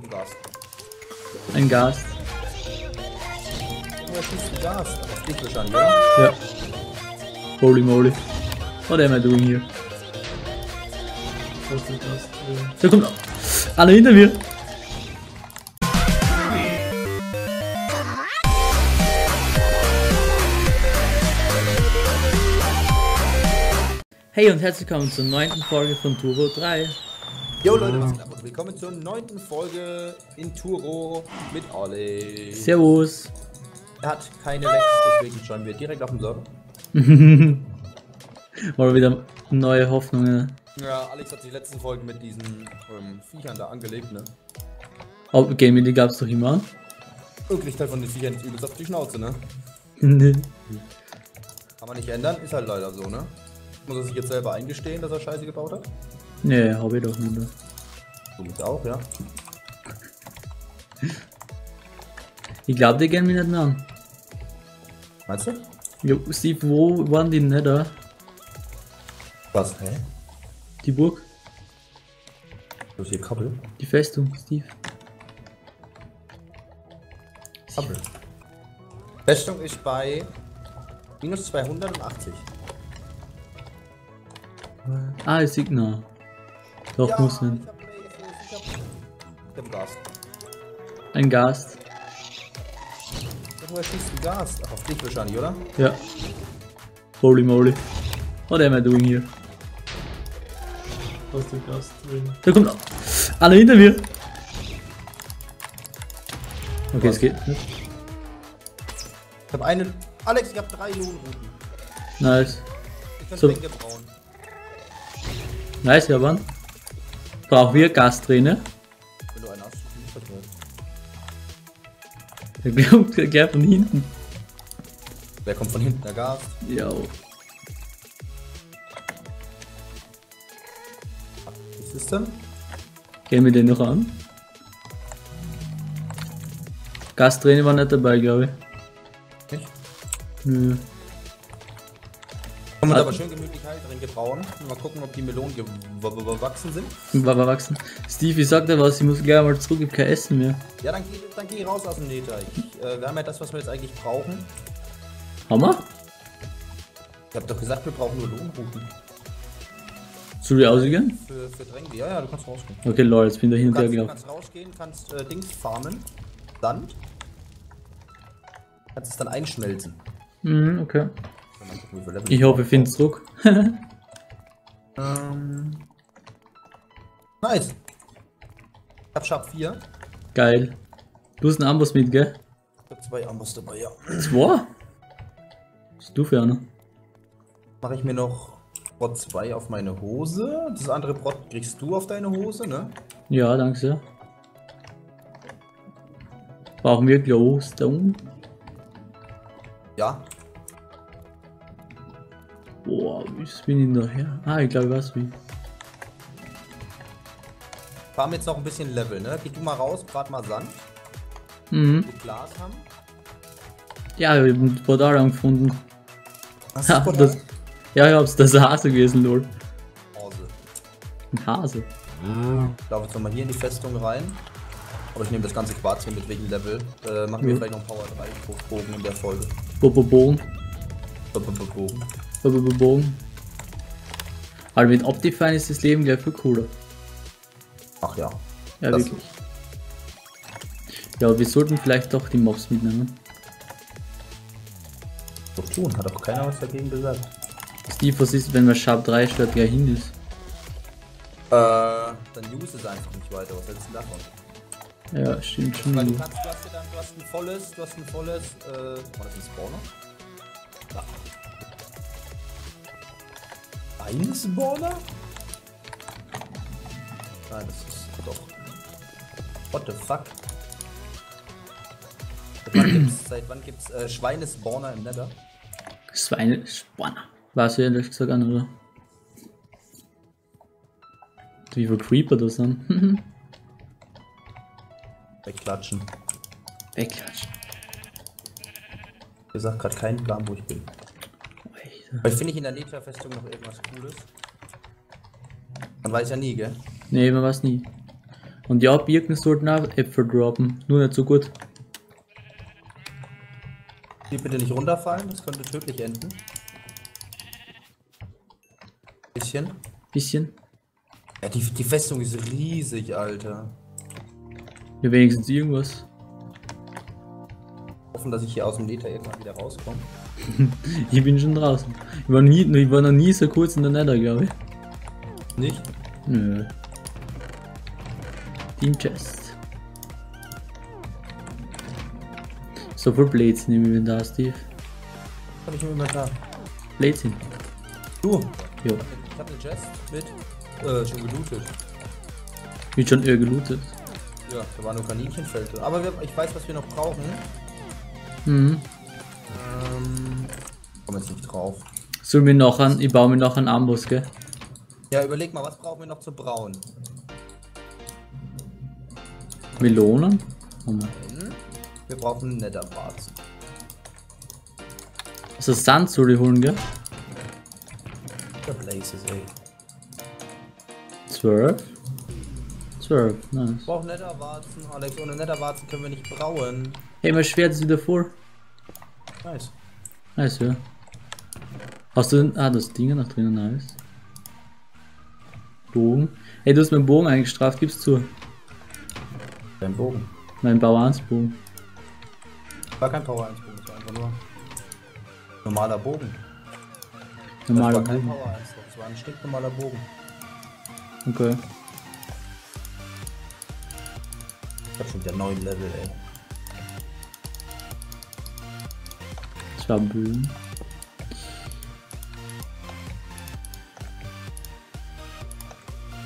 Dem Gast. Ein Gast. Oh, er schießt ein Gast. Das geht wahrscheinlich, oder? Ja. Holy moly. What am I doing here? Da kommt einer hinter mir. Hey und herzlich willkommen zur 9. Folge von Turo 3. Jo Leute, was geht ab? Willkommen zur 9. Folge in Turo mit Olli. Servus. Er hat keine Lex, deswegen schauen wir direkt auf den Server. Mal wieder neue Hoffnungen. Ja, Alex hat die letzten Folgen mit diesen Viechern da angelegt, ne? Oh, Gaming, die gab's doch immer. Wirklich halt von den Viechern nicht übelst auf die Schnauze, ne? Nee. Kann man nicht ändern, ist halt leider so, ne? Muss er sich jetzt selber eingestehen, dass er Scheiße gebaut hat? Nee, hab ich doch nicht mehr. Du bist auch, ja? Ich glaub, die gehen mich nicht mehr an. Meinst du? Jo, Steve, wo waren die Nether? Was, hä? Die Burg. Das ist hier Koppel. Die Festung, Steve. Koppel. Festung ist bei minus 280. Ah, ist Signa. Doch, ja, muss hin. Ein Gast. Woher schießt ein Gast? Auf dich wahrscheinlich, oder? Ja. Holy moly. What am I doing here? Aus dem Gast drin. Da kommt einer hinter mir. Okay, es geht. Ich hab einen. Alex, ich hab 3 Lohnrouten. Nice. Ich kann so. Dinge brauen. Nice, Japan. Brauchen wir Gasträne? Wenn du einen hast, dann nicht verteilt. Der gleich von hinten. Wer kommt von hinten? Der Gast. Ja. Was ist denn? Gehen wir den noch an? Gasträne war nicht dabei, glaube ich. Nicht? Nö. Haben wir uns aber schön gemütlich halt drin gebrauen. Mal gucken, ob die Melonen gewachsen sind. Wachsen. Steve, ich sag dir was, ich muss gleich mal zurück, ich hab kein Essen mehr. Ja, dann geh raus aus dem Nether. Wir haben ja das, was wir jetzt eigentlich brauchen. Hammer? Ich hab doch gesagt, wir brauchen nur Lohnrouten. Soll ich rausgehen? Für Drängli, ja, du kannst rausgehen. Okay, lol, jetzt bin ich dahinter gelaufen. Du kannst rausgehen, kannst Dings farmen, Sand. Kannst es dann einschmelzen. Mhm, okay. Ich hoffe, ich finde Druck. Nice. Ich hab Sharp 4. Geil. Du hast einen Amboss mit, gell? Ich hab 2 Amboss dabei, ja. 2? Was ist du für einer? Mach ich mir noch Brot 2 auf meine Hose. Das andere Brot kriegst du auf deine Hose, ne? Ja, danke sehr. Brauchen wir Glowstone? Ja. Boah, ich bin hinterher. Ah, ich glaube, was wie. Fahren jetzt noch ein bisschen Level, ne? Geh du mal raus, grad mal Sand. Mhm. Die Glas haben. Ja, ich hab ein Portal angefunden. Hast du das Portal? Ja, ich hab's. Das ist ein Hase gewesen, lol. Hase. Ein Hase. Ah. Ich glaube, jetzt nochmal hier in die Festung rein. Aber ich nehme das ganze Quarz hier mit wegen Level. Machen wir vielleicht noch Power 3 Bogen in der Folge. Bogen. Aber mit Optifine ist das Leben gleich viel cooler. Ach ja. Ja, das wirklich. Ja, wir sollten vielleicht doch die Mobs mitnehmen. So tun, hat auch keiner was dagegen gesagt. Steve, was ist, wenn man Sharp 3 statt gleich hin ist? Dann use es einfach nicht weiter, was hältst du davon? Ja, stimmt schon. Weil du hast ein volles, war das ein Spawner? Ja. Ein Spawner? Nein, das ist doch. What the fuck? Seit wann gibt's Schweinespawner im Nether? Schweinespawner? Warst du ehrlich gesagt an, oder? Wie viele Creeper das sind? Wegklatschen. Wegklatschen. Ich sag grad keinen Plan, wo ich bin. Weil finde ich in der Nether-Festung noch irgendwas Cooles. Man weiß ja nie, gell? Nee, man weiß nie. Und ja, Birken sollten auch Äpfel droppen, nur nicht so gut. Die bitte nicht runterfallen, das könnte tödlich enden. Bisschen. Ja, die Festung ist riesig, Alter. Ja, wenigstens irgendwas. Hoffen, dass ich hier aus dem Nether jetzt mal wieder rauskomme. Ich bin schon draußen. Ich war noch nie so kurz in der Nether, glaube ich. Nicht? Nö. Team Chest. So viel Blades nehmen wir da, Steve. Hab ich immer da. Blades hin. Du? Jo. Ich hab ne Chest mit schon gelootet. Wird schon gelootet? Ja, da waren nur Kaninchenfelder. Aber ich weiß, was wir noch brauchen. Mhm. Komm jetzt nicht drauf. Ich baue mir noch einen Amboss, gell? Ja, überleg mal, was brauchen wir noch zu brauen? Melonen? Wir brauchen Netherbarzen. Also Sand soll ich holen, gell? Der Places, ey. 12, nice. Ich brauche Netherwarzen, Alex. Ohne Netherwarzen können wir nicht brauen. Hey, mein Schwert ist wieder voll. Nice. Nice, ja. Hast du denn... Ah, das Ding noch drinnen, nice. Bogen. Hey, du hast meinen Bogen eingestraft, gib's zu. Dein Bogen? Mein Power 1 Bogen. War kein Power 1 Bogen, das war einfach nur... normaler Bogen. Normaler Bogen. Kein Power 1, das war ein stinknormaler Bogen. Okay. Ich hab schon wieder 9 Level, ey. Schabühn.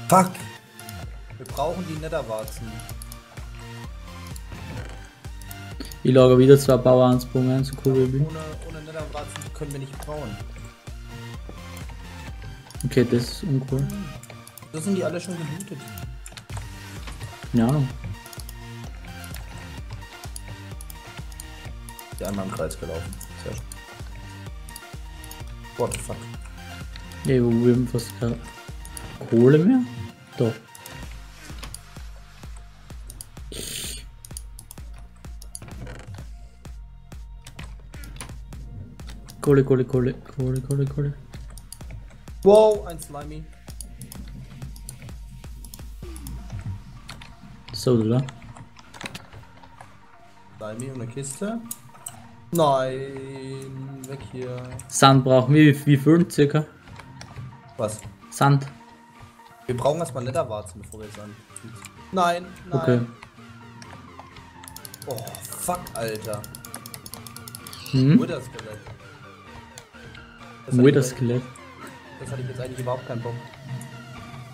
Fuck! Wir brauchen die Netherwarzen. Ich logge wieder 2 Power 1 Bogen ein, so cool wie ich bin. Ohne Netherwarzen können wir nicht bauen. Okay, das ist uncool. So sind die alle schon gelootet. Keine Ahnung. Die einmal im Kreis gelaufen. Sehr schön. What the fuck? Ey, wo wir fast keine Kohle mehr? Doch. Kohle. Wow, ein Slimy. So, oder? Slimy und eine Kiste. Nein, weg hier. Sand brauchen wir, wie viel circa? Was? Sand. Wir brauchen erstmal Netherwarzen, bevor wir Sand. Nein. Okay. Oh, fuck, Alter. Wither-Skelett. Wither-Skelett. Das hatte ich jetzt eigentlich überhaupt keinen Bock.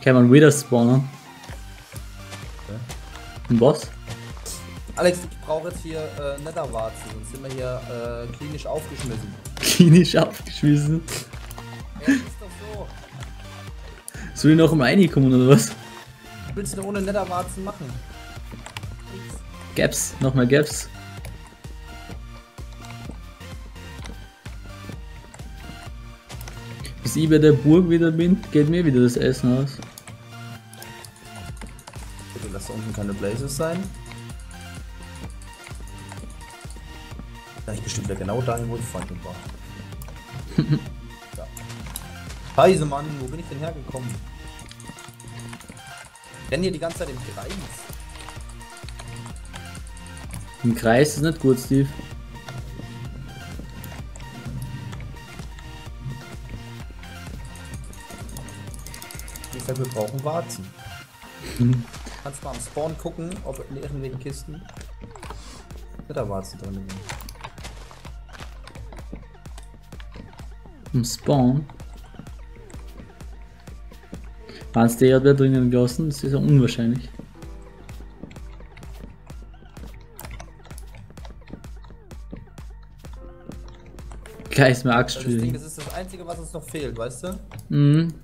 Kann man Wither spawnen? Okay. Ein Boss? Alex, ich brauche jetzt hier Netherwarzen, sonst sind wir hier klinisch aufgeschmissen. Klinisch aufgeschmissen? Ja, ist doch so. Soll ich noch um reinkommen oder was? Was willst du denn ohne Netherwarzen machen? Gaps, nochmal Gaps. Bis ich bei der Burg wieder bin, geht mir wieder das Essen aus. Bitte lass da unten keine Blazes sein. Ich bestimmt ja genau dahin, wo ich vorhin schon war. Ja. Scheiße, Mann, wo bin ich denn hergekommen? Ich renne hier die ganze Zeit im Kreis. Im Kreis ist nicht gut, Steve. Ich sag, wir brauchen Warzen. Kannst mal am Spawn gucken, ob in irgendwelchen Kisten Netherwarzen drin sind. Im Spawn. Waren es der da drinnen gelassen? Das ist ja unwahrscheinlich. Geil, ist mir arg schwierig. Das ist das Einzige, was uns noch fehlt, weißt du? Mhm.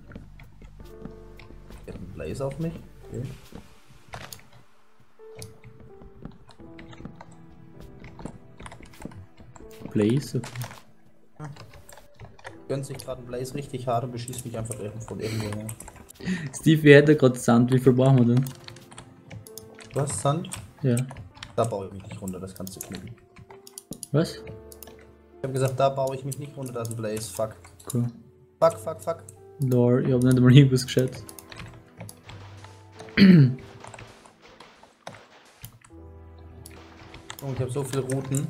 Ein Blaze auf mich. Okay. Blaze? Okay. Gönnt sich gerade ein Blaze richtig hart und beschießt mich einfach von irgendwo her. Steve, wir hätten gerade Sand, wie viel brauchen wir denn? Was? Sand? Ja. Da baue ich mich nicht runter, das kannst du knicken. Was? Ich hab gesagt, da baue ich mich nicht runter, da ist ein Blaze, fuck. Cool. Fuck, fuck, fuck. Door, ich hab nicht mal irgendwas geschätzt. Oh, ich hab so viele Routen.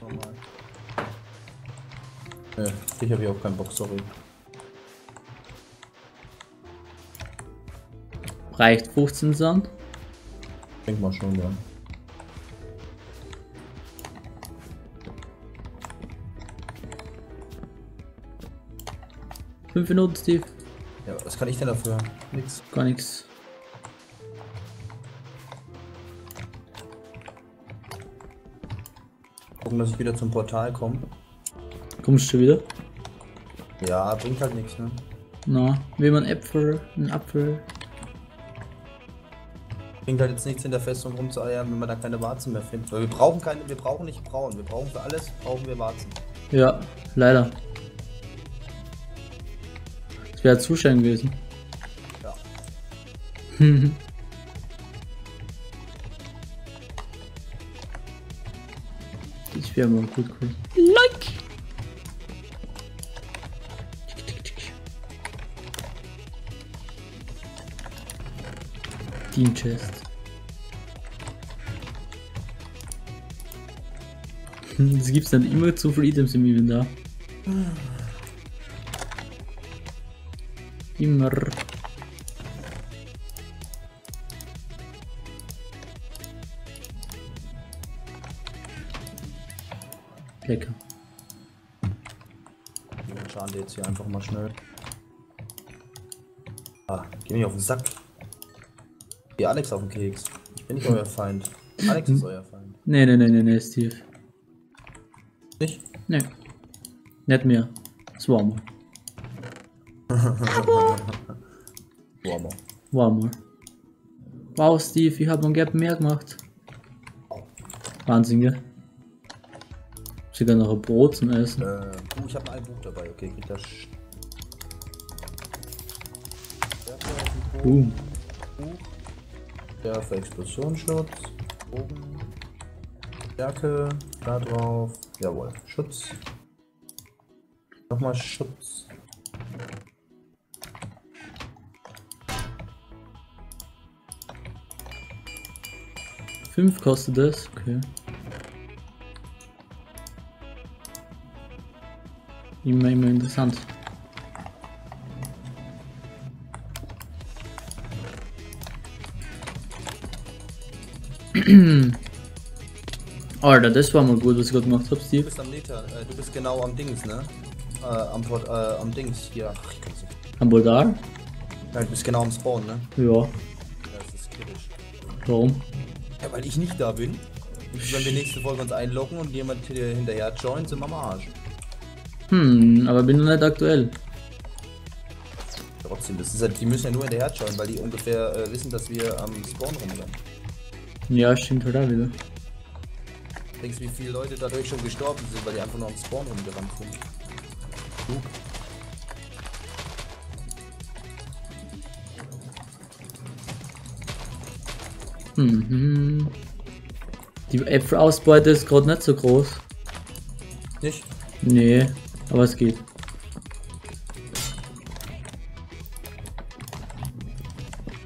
Nochmal. Nö, ich hab hier auch keinen Bock, sorry. Reicht 15 Sand? Denk mal schon, ja. Fünf Minuten, Steve. Ja, was kann ich denn dafür? Nix. Gar nichts. Gucken, dass ich wieder zum Portal komme. Kommst du wieder? Ja, bringt halt nichts, ne? Na, will man Äpfel, einen Apfel. Bringt halt jetzt nichts in der Festung rumzueiern, wenn man da keine Warzen mehr findet. Weil wir brauchen keine, wir brauchen nicht Brauen. Wir brauchen für alles, brauchen wir Warzen. Ja, leider. Das wäre zu schön gewesen. Ja. Das wäre mal gut cool. Like! Team Chest. Es gibt dann immer zu viele Items im Inventar. Immer. Lecker. Wir schauen jetzt hier einfach mal schnell. Ah, geh mich auf den Sack. Geh Alex auf den Keks. Ich bin nicht euer Feind. Alex ist euer Feind. Nee, nee, nee, nee, nee, Steve. Nicht? Nee. Nicht mehr. Swarmer. Warmer. Warmer. Wow, Steve, ich hab ein Gap mehr gemacht. Wahnsinn, gell? Sogar noch ein Brot zum Essen. Oh, ich hab ein Buch dabei, okay, krieg das. Ja, für Explosionsschutz. Oben. Stärke. Da drauf. Jawohl. Schutz. Nochmal Schutz. Fünf kostet das. Okay. Immer, immer interessant. Alter, das war mal gut, was ich gerade gemacht hab, Steve. Du bist am Nether, du bist genau am Dings, ne? Am Dings, hier. Ach, ich kann so. Am Boldar? Ja, du bist genau am Spawn, ne? Ja. Das ist kritisch. Warum? Ja, weil ich nicht da bin. Und wenn wir nächste Folge uns einloggen und jemand hier hinterher joint, sind wir am Arsch. Hm, aber bin noch nicht aktuell. Trotzdem, das ist halt, die müssen ja nur hinterher joinen, weil die ungefähr wissen, dass wir am Spawn rumrennen. Ja, stimmt halt auch wieder. Denkst du, wie viele Leute dadurch schon gestorben sind, weil die einfach nur am Spawn rumgerannt sind? Klug. Mhm. Die Äpfelausbeute ist gerade nicht so groß. Nicht? Nee, aber es geht.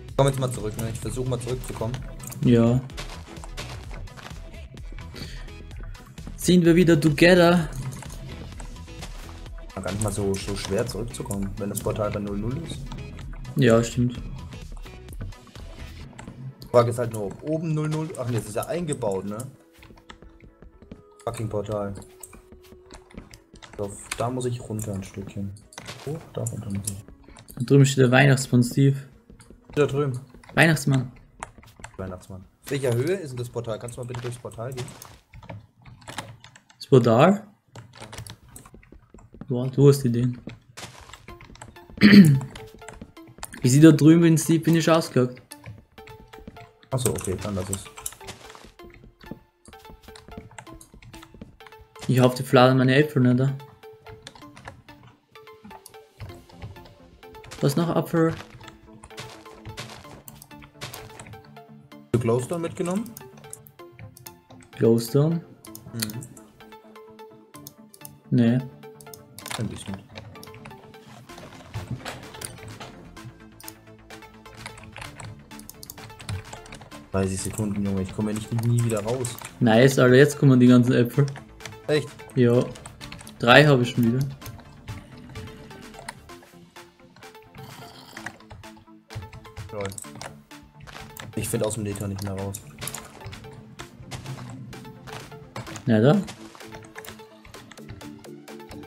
Ich komm jetzt mal zurück, ne? Ich versuche mal zurückzukommen. Ja. Sind wir wieder together? War gar nicht mal so schwer zurückzukommen, wenn das Portal bei 0,0 ist. Ja, stimmt. Die Frage ist halt nur, ob oben 0,0. Ach ne, das ist ja eingebaut, ne? Fucking Portal. So, da muss ich runter ein Stückchen. Oh, da runter muss ich. Da drüben steht der Weihnachtsmann, Steve. Da drüben. Weihnachtsmann. Weihnachtsmann. Auf welcher Höhe ist denn das Portal? Kannst du mal bitte durchs Portal gehen? Das Portal? Boah, du hast Ideen. Ich sehe da drüben in Steve, bin ich ausgehakt. Achso, okay, dann lass es. Ich hoffe, die fladen meine Äpfel nicht da. Was noch Apfel? Glowstone mitgenommen? Glowstone? Mhm. Nee. Ein bisschen. Sekunden, Junge, ich komme ja nie wieder raus. Nice, Alter, jetzt kommen die ganzen Äpfel. Echt? Ja. 3 habe ich schon wieder. Lol. Ich finde aus dem Nether nicht mehr raus. Na da?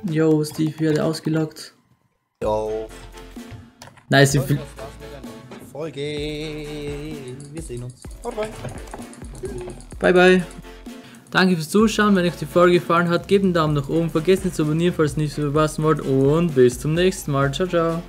Yo, Steve wird ausgelockt. Yo. Nice, wie viel... Wir sehen uns. Bye bye. Danke fürs Zuschauen. Wenn euch die Folge gefallen hat, gebt einen Daumen nach oben. Vergesst nicht zu abonnieren, falls ihr nichts verpassen wollt. Und bis zum nächsten Mal. Ciao, ciao.